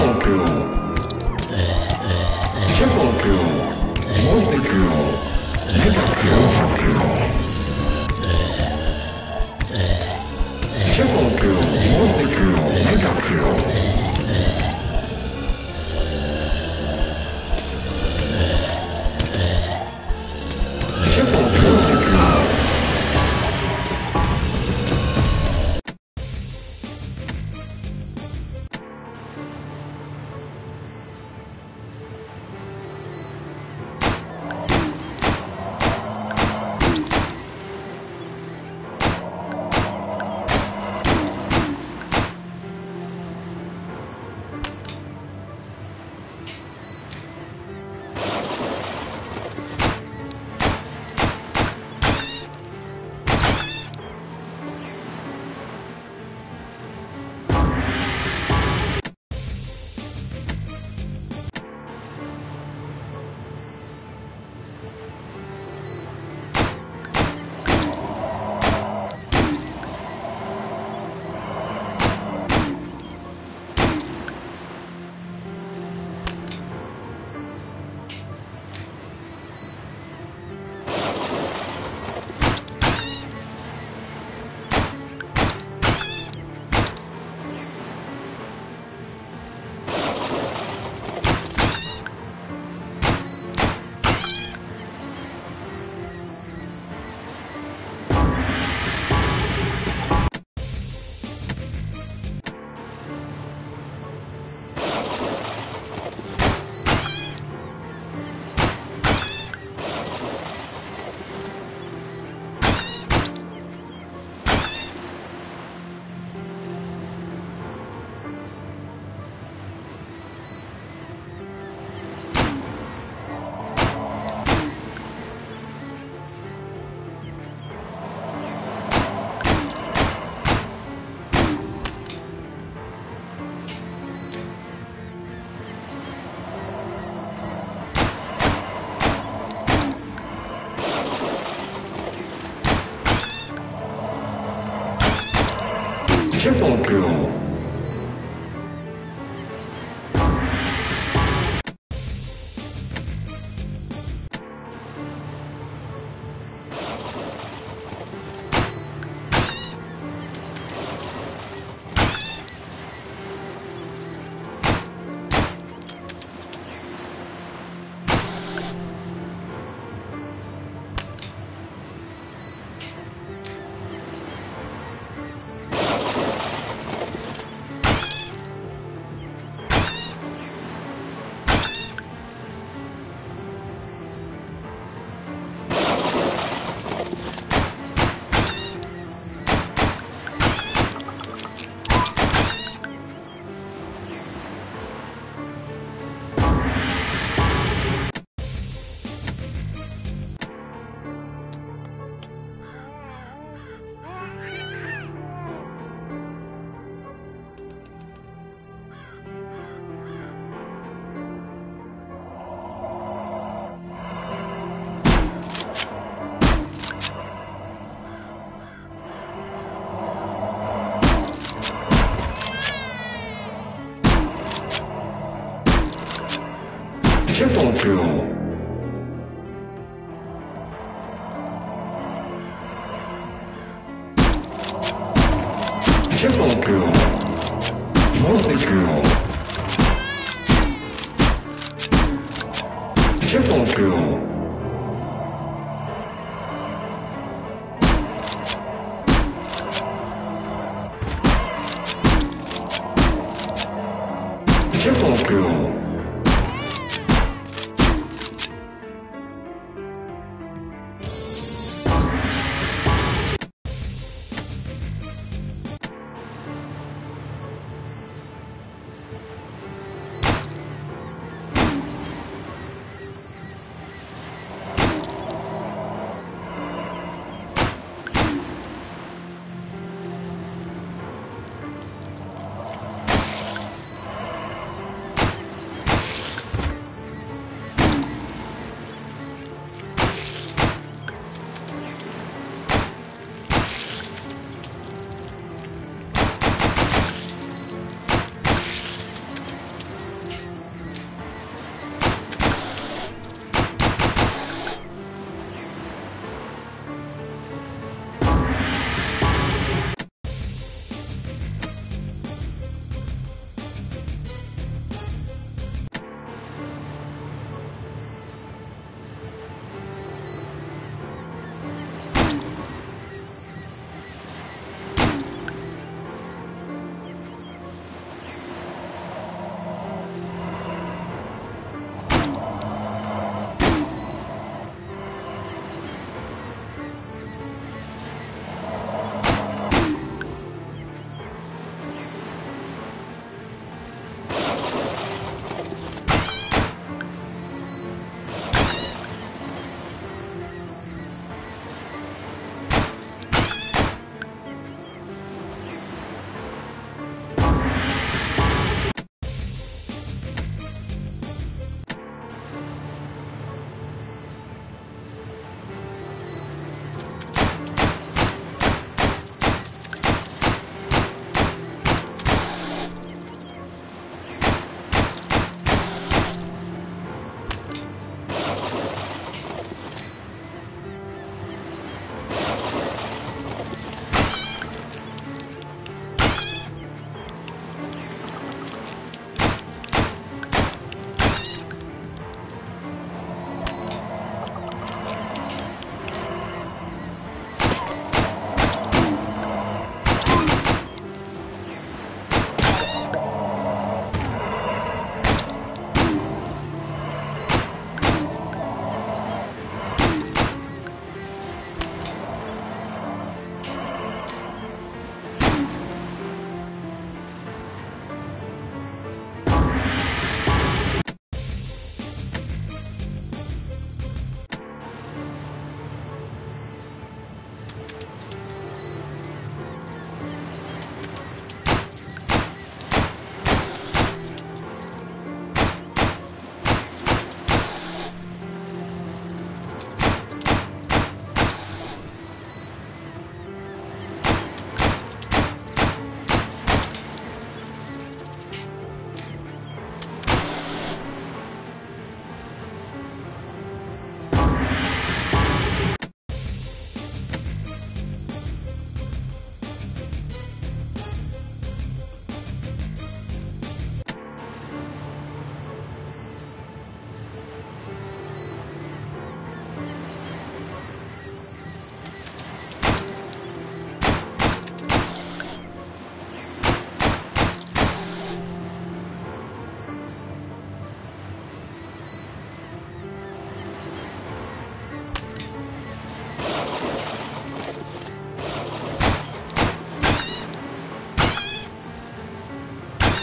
Triple kill. Triple kill. Triple kill. Multi kill. Triple kill. Triple kill.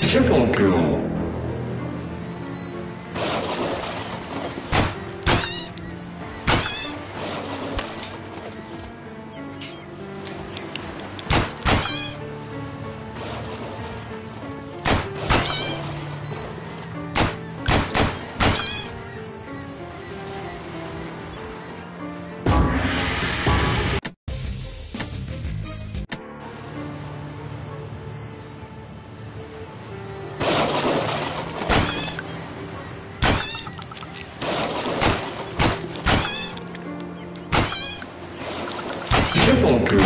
Je conclus. Je conclue.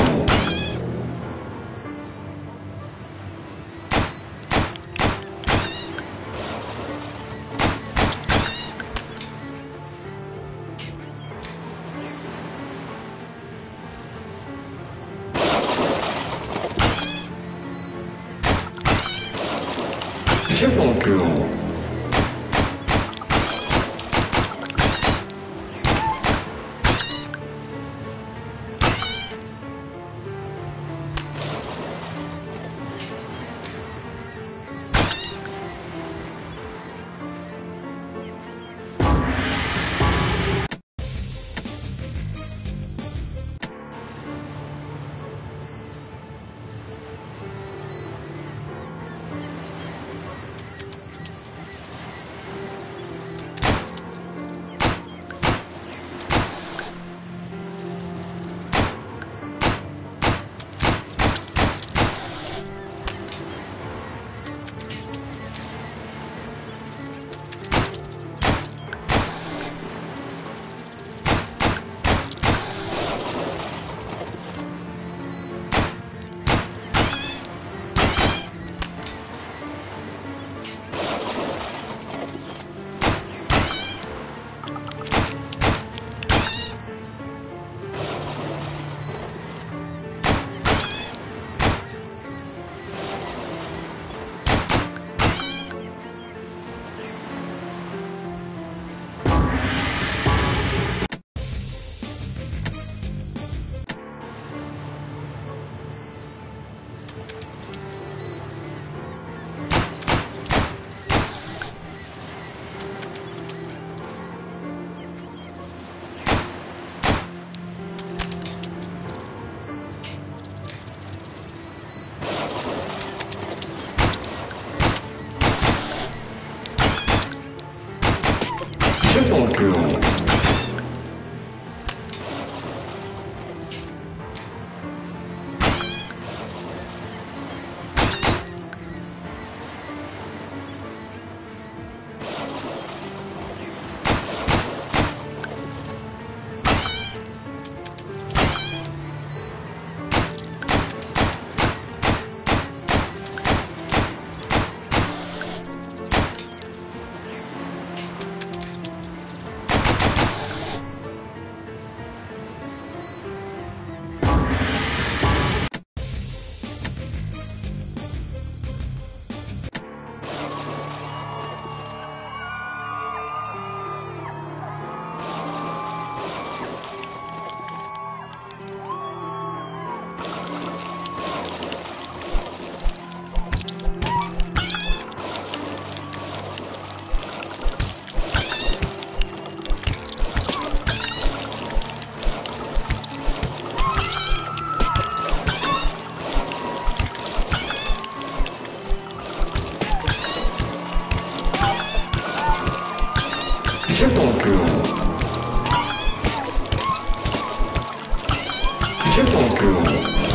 Je conclue. Je conclue.